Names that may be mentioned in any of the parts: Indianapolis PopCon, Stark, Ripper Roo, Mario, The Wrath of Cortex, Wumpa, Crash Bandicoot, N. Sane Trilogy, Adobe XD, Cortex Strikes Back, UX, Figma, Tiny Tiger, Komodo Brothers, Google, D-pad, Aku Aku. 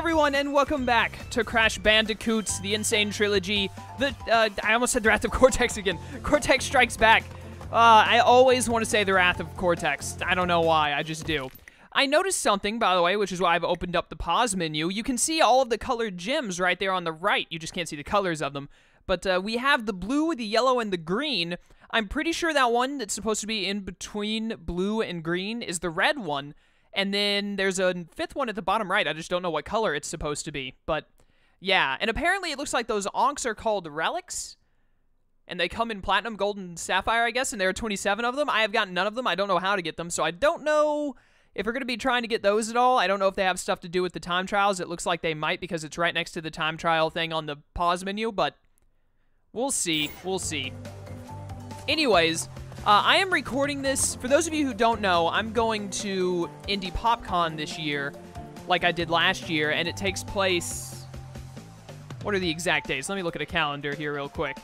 everyone, and welcome back to Crash Bandicoot's The N Sane Trilogy. I almost said The Wrath of Cortex again. Cortex Strikes Back. I always want to say The Wrath of Cortex. I don't know why, I just do. I noticed something, by the way, which is why I've opened up the pause menu. You can see all of the colored gems right there on the right. You just can't see the colors of them. But we have the blue, the yellow, and the green. I'm pretty sure that one that's supposed to be in between blue and green is the red one. And then there's a fifth one at the bottom right. I just don't know what color it's supposed to be. But, yeah. And apparently it looks like those onks are called relics. And they come in platinum, gold, and sapphire, I guess. And there are 27 of them. I have gotten none of them. I don't know how to get them. So I don't know if we're going to be trying to get those at all. I don't know if they have stuff to do with the time trials. It looks like they might because it's right next to the time trial thing on the pause menu. But we'll see. We'll see. Anyways, I am recording this. For those of you who don't know, I'm going to Indy PopCon this year, like I did last year, and it takes place... What are the exact dates? Let me look at a calendar here real quick.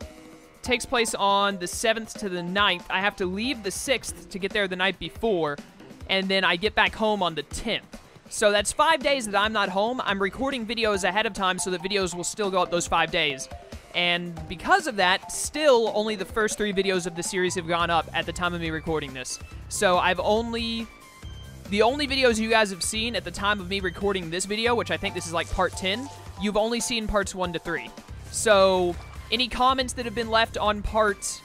It takes place on the 7th to the 9th. I have to leave the 6th to get there the night before, and then I get back home on the 10th. So that's 5 days that I'm not home. I'm recording videos ahead of time so that videos will still go up those 5 days. And because of that, still only the first 3 videos of the series have gone up at the time of me recording this. So I've only... The only videos you guys have seen at the time of me recording this video, which I think this is like part 10, you've only seen parts 1 to 3. So any comments that have been left on parts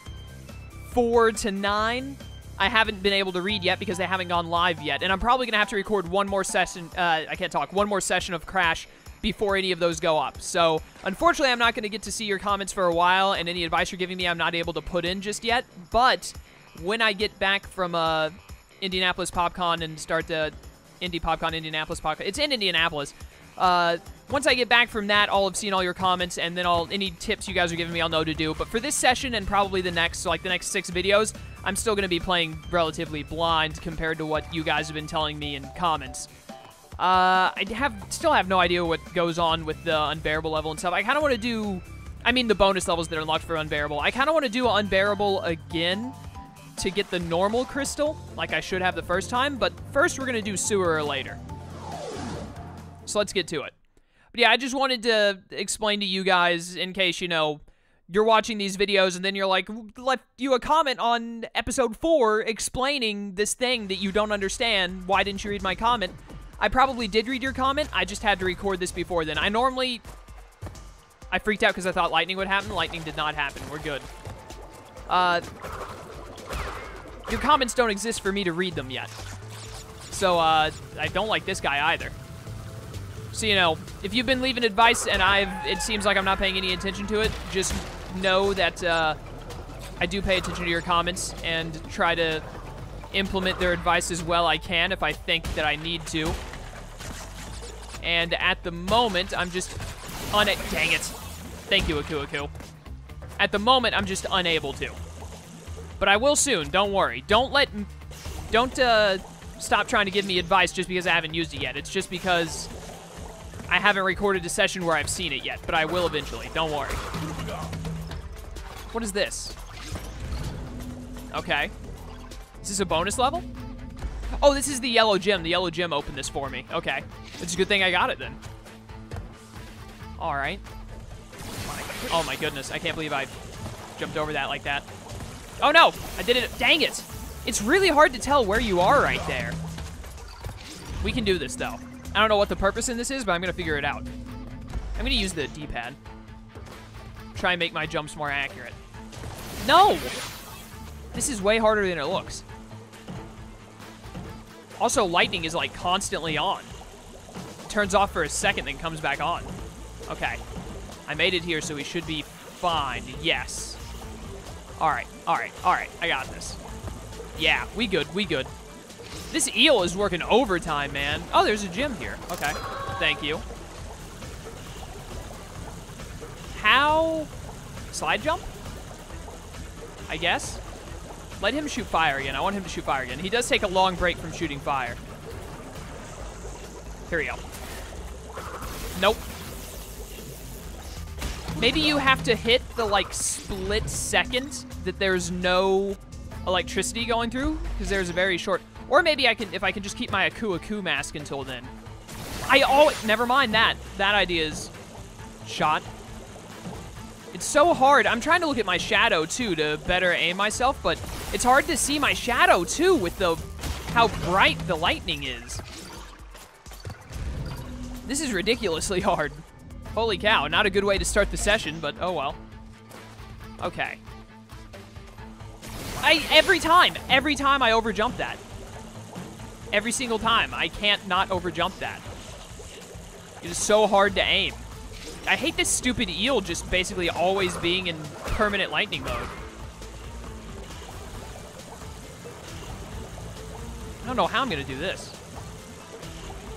4 to 9, I haven't been able to read yet because they haven't gone live yet. And I'm probably going to have to record one more session... one more session of Crash before any of those go up. So, unfortunately, I'm not going to get to see your comments for a while, and any advice you're giving me, I'm not able to put in just yet. But when I get back from Indianapolis PopCon and start the Indianapolis PopCon, it's in Indianapolis. Once I get back from that, I'll have seen all your comments, and then any tips you guys are giving me, I'll know to do. But for this session and probably the next, so like the next 6 videos, I'm still going to be playing relatively blind compared to what you guys have been telling me in comments. I still have no idea what goes on with the unbearable level and stuff. I kind of want to do... I mean, the bonus levels that are unlocked for unbearable. I kind of want to do unbearable again to get the normal crystal, like I should have the first time. But first, we're going to do sewer later. So let's get to it. But yeah, I just wanted to explain to you guys, in case, you know, you're watching these videos and then you're like, left you a comment on episode 4 explaining this thing that you don't understand. Why didn't you read my comment? I probably did read your comment. I just had to record this before then. I freaked out because I thought lightning would happen. Lightning did not happen. We're good. Your comments don't exist for me to read them yet. So, I don't like this guy either. So, you know, if you've been leaving advice and it seems like I'm not paying any attention to it, just know that, I do pay attention to your comments and try to implement their advice as well I can if I think that I need to. And at the moment, I'm just dang it. Thank you, Aku Aku. At the moment, I'm just unable to. But I will soon, don't worry. Don't stop trying to give me advice just because I haven't used it yet. It's just because I haven't recorded a session where I've seen it yet, but I will eventually, don't worry. What is this? Okay. Is this a bonus level? Oh, this is the yellow gem. The yellow gem opened this for me. Okay. It's a good thing I got it then. Alright. Oh my goodness. I can't believe I jumped over that like that. Oh no! I did it. Dang it! It's really hard to tell where you are right there. We can do this though. I don't know what the purpose in this is, but I'm going to figure it out. I'm going to use the D-pad. Try and make my jumps more accurate. No! This is way harder than it looks. Also, lightning is, like, constantly on. Turns off for a second, then comes back on. Okay. I made it here, so we should be fine. Yes. Alright, alright, alright. I got this. Yeah, we good, we good. This eel is working overtime, man. Oh, there's a gym here. Okay. Thank you. How? Slide jump? I guess? Let him shoot fire again. I want him to shoot fire again. He does take a long break from shooting fire. Here we go. Nope. Maybe you have to hit the, like, split second that there's no electricity going through, because there's a very short... Or maybe I can, if I can just keep my Aku Aku mask until then. I always... Never mind that. That idea is shot. It's so hard. I'm trying to look at my shadow, too, to better aim myself, but it's hard to see my shadow, too, with the how bright the lightning is. This is ridiculously hard. Holy cow, not a good way to start the session, but oh well. Okay. Every time I overjump that. Every single time, I can't not overjump that. It is so hard to aim. I hate this stupid eel just basically always being in permanent lightning mode. I don't know how I'm gonna do this.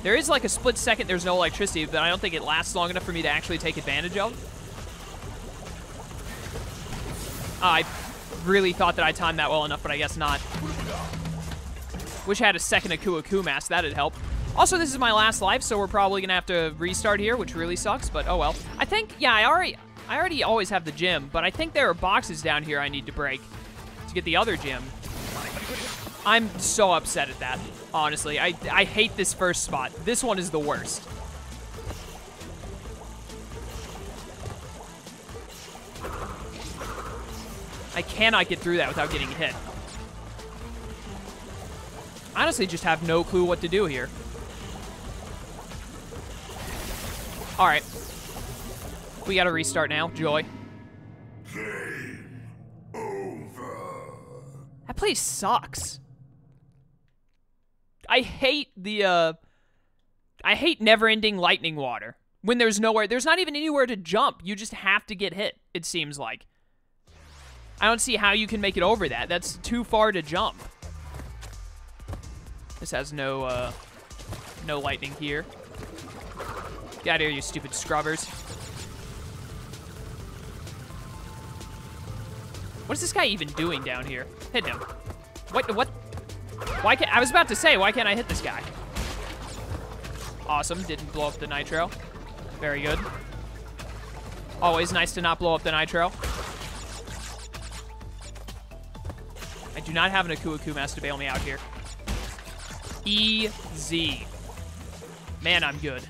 There is like a split second there's no electricity, but I don't think it lasts long enough for me to actually take advantage of. I really thought that I timed that well enough, but I guess not. Wish I had a second Aku Aku mask, that'd help. Also, this is my last life, so we're probably gonna have to restart here, which really sucks, but oh well. I think, yeah, I already always have the gym, but I think there are boxes down here I need to break to get the other gym. I'm so upset at that, honestly. I hate this first spot. This one is the worst. I cannot get through that without getting hit. Honestly, just have no clue what to do here. All right. We got to restart now. Joy. Game over. That place sucks. I hate the, I hate never-ending lightning water. When there's nowhere, there's not even anywhere to jump. You just have to get hit, it seems like. I don't see how you can make it over that. That's too far to jump. This has no, no lightning here. Get out of here, you stupid scrubbers. What is this guy even doing down here? Hit him. What? Why can't, I was about to say, why can't I hit this guy? Awesome, didn't blow up the nitro. Very good. Always nice to not blow up the nitro. I do not have an Aku Aku mask to bail me out here. Easy. Man, I'm good.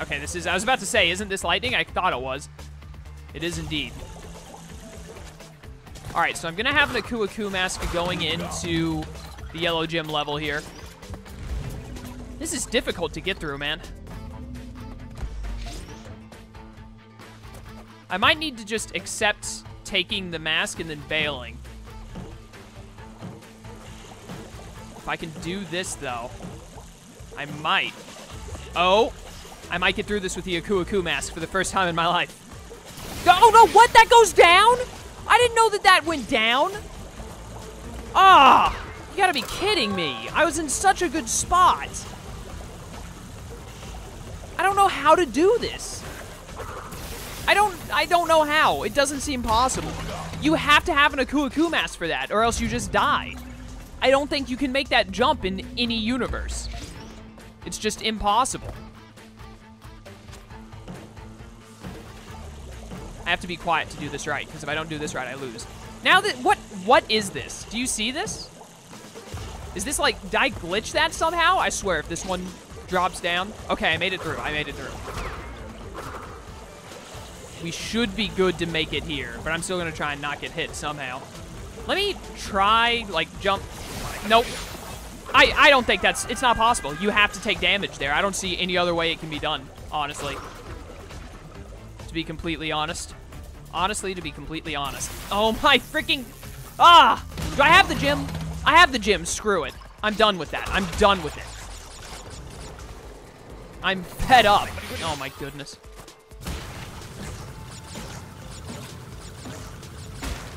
Okay, this is... I was about to say, isn't this lightning? I thought it was. It is indeed. Alright, so I'm going to have an Aku Aku mask going into the yellow gym level here. This is difficult to get through, man. I might need to just accept taking the mask and then bailing. If I can do this, though, I might. Oh, I might get through this with the Aku Aku mask for the first time in my life. Oh, no, what? That goes down? I didn't know that that went down. Ah, you gotta be kidding me. I was in such a good spot. I don't know how to do this. I don't know how. It doesn't seem possible. You have to have an Aku Aku mask for that, or else you just die. I don't think you can make that jump in any universe. It's just impossible. I have to be quiet to do this right, because if I don't do this right, I lose. Now that... What is this? Do you see this? Is this like... Did I glitch that somehow? I swear, if this one drops down... Okay, I made it through. I made it through. We should be good to make it here, but I'm still going to try and not get hit somehow. Let me try, like, jump. Nope. I don't think that's... It's not possible. You have to take damage there. I don't see any other way it can be done, honestly. To be completely honest. Honestly, to be completely honest. Oh, my freaking... Ah! Do I have the gym? I have the gym. Screw it. I'm done with that. I'm done with it. I'm fed up. Oh, my goodness.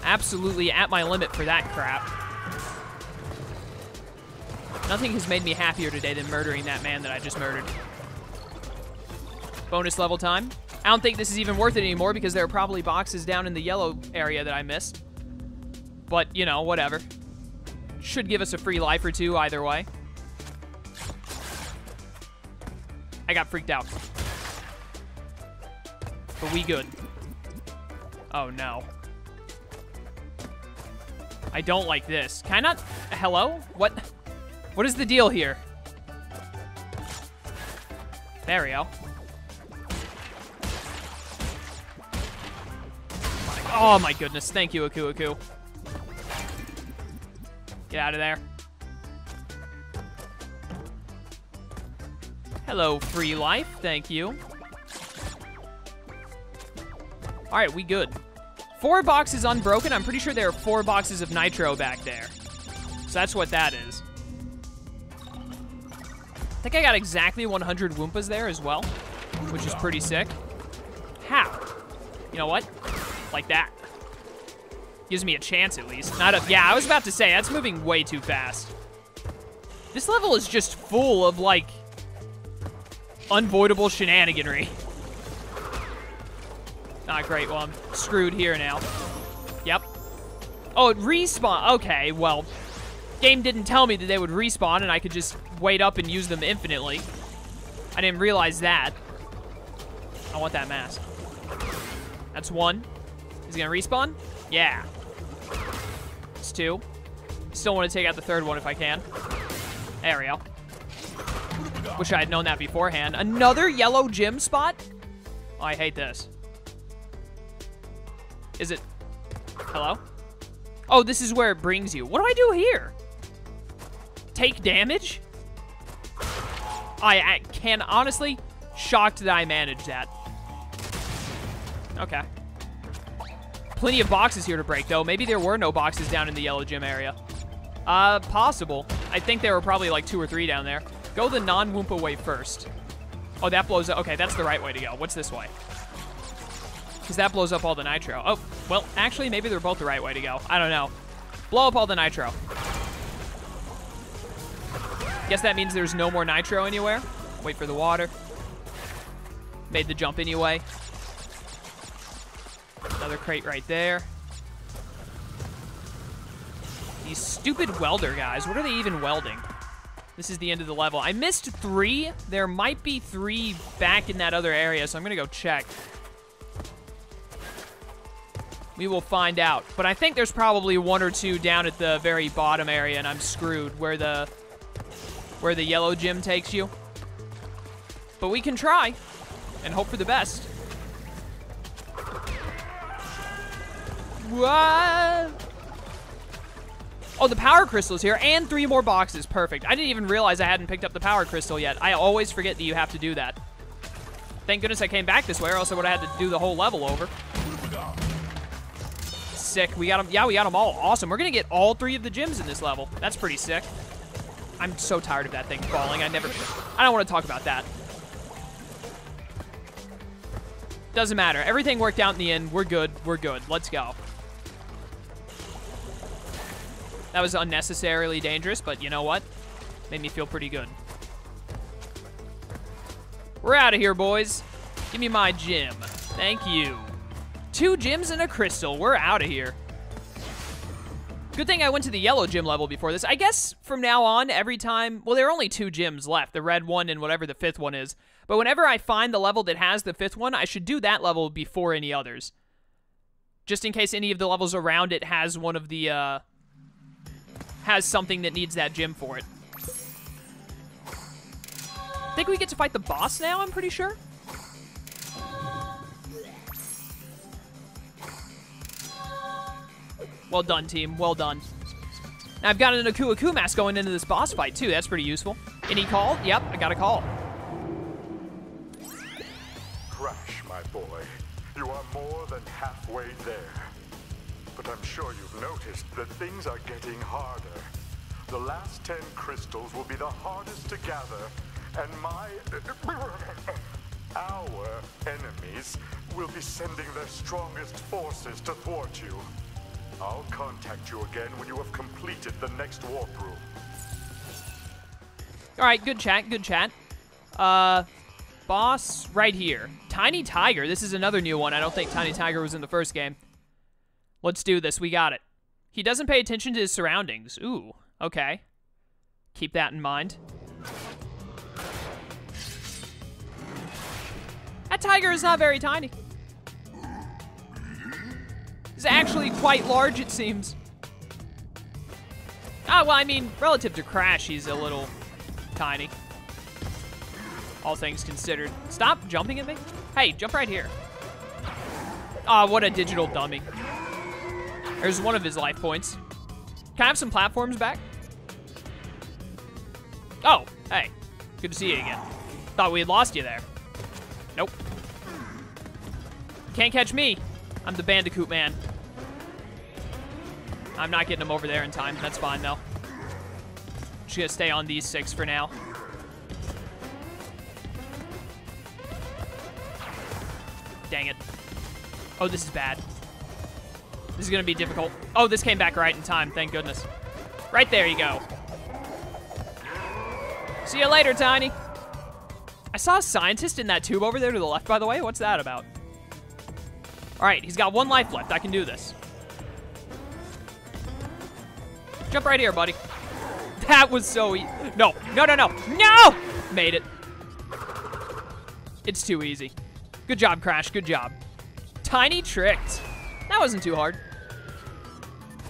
Absolutely at my limit for that crap. Nothing has made me happier today than murdering that man that I just murdered. Bonus level time. I don't think this is even worth it anymore because there are probably boxes down in the yellow area that I missed. But, you know, whatever. Should give us a free life or two either way. I got freaked out. But we good. Oh, no. I don't like this. Can I not? Hello? What? What is the deal here? There we go. Oh my goodness, thank you, Aku Aku. Get out of there. Hello, free life, thank you. Alright, we good. 4 boxes unbroken. I'm pretty sure there are 4 boxes of nitro back there. So that's what that is. I think I got exactly 100 Wumpas there as well, which is pretty sick. How? You know what? Like that. Gives me a chance at least. Not a, yeah, I was about to say, that's moving way too fast. This level is just full of, like, unavoidable shenaniganry. Not great. Well, I'm screwed here now. Yep. Oh, it respawned. Okay, well, game didn't tell me that they would respawn and I could just wait up and use them infinitely. I didn't realize that. I want that mask. That's one. Is he gonna respawn? Yeah. It's two. Still want to take out the third one if I can. There we go. Wish I had known that beforehand. Another yellow gym spot? Oh, I hate this. Is it? Hello? Oh, this is where it brings you. What do I do here? Take damage? I can honestly shocked that I managed that. Okay. Plenty of boxes here to break, though. Maybe there were no boxes down in the yellow gym area. Possible. I think there were probably like 2 or 3 down there. Go the non-Wumpa way first. Oh, that blows up. Okay, that's the right way to go. What's this way? Because that blows up all the nitro. Oh, well, actually, maybe they're both the right way to go. I don't know. Blow up all the nitro. Guess that means there's no more nitro anywhere. Wait for the water. Made the jump anyway. Another crate right there. These stupid welder guys. What are they even welding? This is the end of the level. I missed 3. There might be 3 back in that other area, so I'm gonna go check. We will find out. But I think there's probably 1 or 2 down at the very bottom area, and I'm screwed where the yellow gym takes you. But we can try and hope for the best. What? Oh, the power crystal's here, and 3 more boxes. Perfect. I didn't even realize I hadn't picked up the power crystal yet. I always forget that you have to do that. Thank goodness I came back this way, or else I would have had to do the whole level over. Sick. We got them. Yeah, we got them all. Awesome. We're going to get all 3 of the gyms in this level. That's pretty sick. I'm so tired of that thing falling. I don't want to talk about that. Doesn't matter. Everything worked out in the end. We're good. We're good. Let's go. That was unnecessarily dangerous, but you know what? Made me feel pretty good. We're out of here, boys. Give me my gym. Thank you. 2 gyms and a crystal. We're out of here. Good thing I went to the yellow gym level before this. I guess from now on, every time... Well, there are only 2 gyms left. The red one and whatever the 5th one is. But whenever I find the level that has the 5th one, I should do that level before any others. Just in case any of the levels around it has one of the... has something that needs that gym for it. I think we get to fight the boss now, I'm pretty sure. Well done, team. Well done. Now, I've got an Aku Aku mask going into this boss fight, too. That's pretty useful. Any call? Yep, I got a call. Crash, my boy. You are more than halfway there. But I'm sure you've noticed that things are getting harder. The last 10 crystals will be the hardest to gather, and my... our enemies will be sending their strongest forces to thwart you. I'll contact you again when you have completed the next warp room. Alright, good chat, good chat. Boss right here. Tiny Tiger. This is another new one. I don't think Tiny Tiger was in the first game. Let's do this. We got it. He doesn't pay attention to his surroundings. Ooh, okay. Keep that in mind. That tiger is not very tiny. It's actually quite large, it seems. Ah, well, I mean, relative to Crash, he's a little tiny. all things considered. Stop jumping at me. Hey, jump right here. Ah, what a digital dummy. There's one of his life points. Can I have some platforms back? Oh, hey. Good to see you again. Thought we had lost you there. Nope. Can't catch me. I'm the Bandicoot man. I'm not getting him over there in time. That's fine, though. Just gonna stay on these six for now. Dang it. Oh, this is bad. This is gonna be difficult. Oh, this came back right in time. Thank goodness. Right there you go. See you later, Tiny. I saw a scientist in that tube over there to the left, by the way. What's that about? All right, he's got one life left. I can do this. Jump right here, buddy. That was so easy. No, no, no, no, no! Made it. It's too easy. Good job, Crash, good job. Tiny tricked. That wasn't too hard.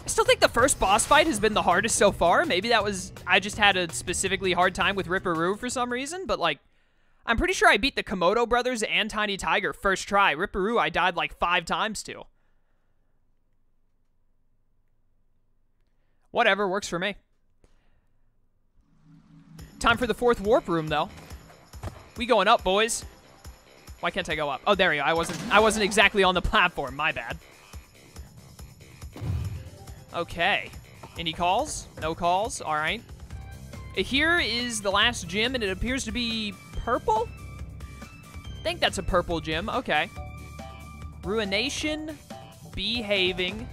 I still think the first boss fight has been the hardest so far. Maybe that was, I just had a specifically hard time with Ripper Roo for some reason, but like, I'm pretty sure I beat the Komodo Brothers and Tiny Tiger first try. Ripper Roo I died like 5 times to. Whatever, works for me. Time for the 4th warp room, though. We going up, boys. Why can't I go up? Oh, there we go. I wasn't exactly on the platform. My bad. Okay. Any calls? No calls. All right. Here is the last gym, and it appears to be purple? I think that's a purple gym. Okay. Ruination, behaving,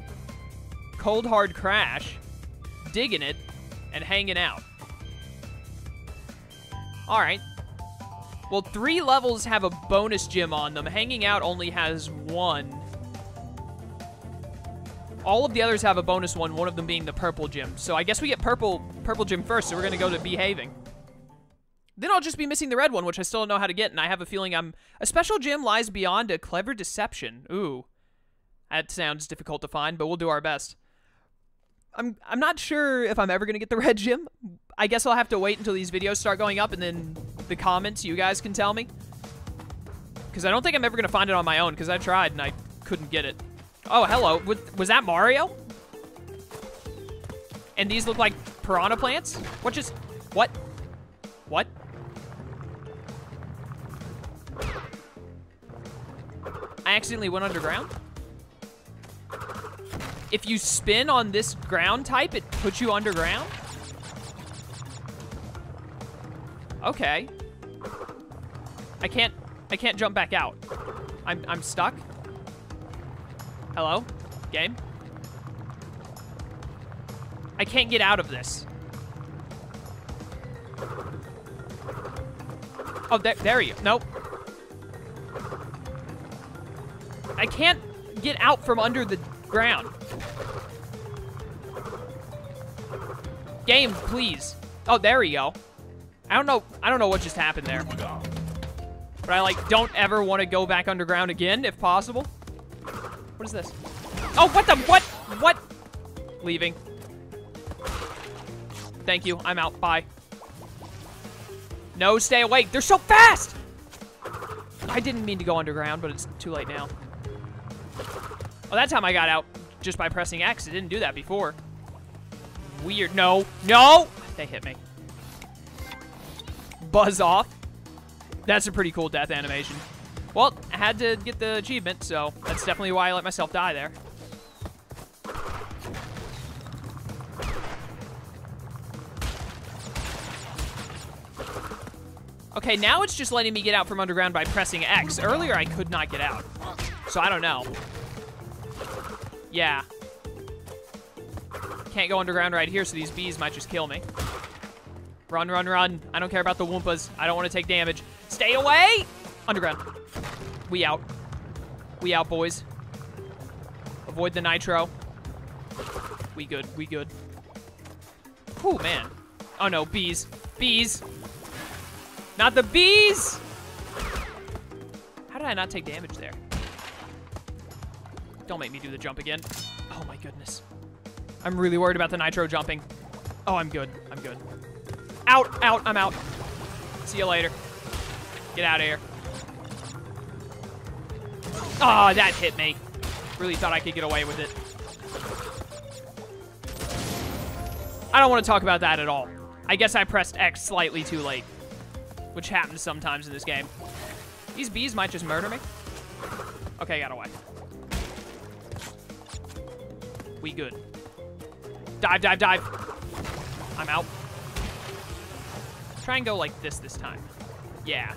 cold hard crash, digging it, and hanging out. All right. Well, 3 levels have a bonus gym on them. Hanging out only has 1. All of the others have a bonus one of them being the purple gym. So I guess we get purple gym first, so we're going to go to behaving. Then I'll just be missing the red one, which I still don't know how to get, and I have a feeling I'm... A special gym lies beyond a clever deception. Ooh. That sounds difficult to find, but we'll do our best. I'm not sure if I'm ever going to get the red gym. I guess I'll have to wait until these videos start going up, and then the comments, you guys can tell me. Because I don't think I'm ever going to find it on my own, because I tried and I couldn't get it. Oh, hello. Was that Mario? And these look like piranha plants? What just... What? What? I accidentally went underground? If you spin on this ground type, it puts you underground? Okay. I can't jump back out. I'm stuck. Hello? Game? I can't get out of this. Oh, there you go. Nope. I can't get out from under the ground. Game, please. Oh, there you go. I don't know what just happened there. But I, like, don't ever want to go back underground again, if possible. What is this? Oh, what the? What? What? Leaving. Thank you. I'm out. Bye. No, stay awake. They're so fast! I didn't mean to go underground, but it's too late now. Oh, that time I got out just by pressing X. It didn't do that before. Weird. No. No! They hit me. Buzz off. That's a pretty cool death animation. Well, I had to get the achievement, so that's definitely why I let myself die there. Okay, now it's just letting me get out from underground by pressing X. Earlier, I could not get out. So I don't know. Yeah. Can't go underground right here, so these bees might just kill me. Run, run, run. I don't care about the Wumpas. I don't want to take damage. Stay away! Underground. We out. We out, boys. Avoid the nitro. We good. We good. Ooh, man. Oh, no. Bees. Bees. Not the bees! How did I not take damage there? Don't make me do the jump again. Oh my goodness. I'm really worried about the nitro jumping. Oh, I'm good. I'm good. Out, out, I'm out. See you later. Get out of here. Oh, that hit me. Really thought I could get away with it. I don't want to talk about that at all. I guess I pressed X slightly too late, which happens sometimes in this game. These bees might just murder me. Okay, I got away. We good. Dive, dive, dive. I'm out. Try and go like this time. Yeah.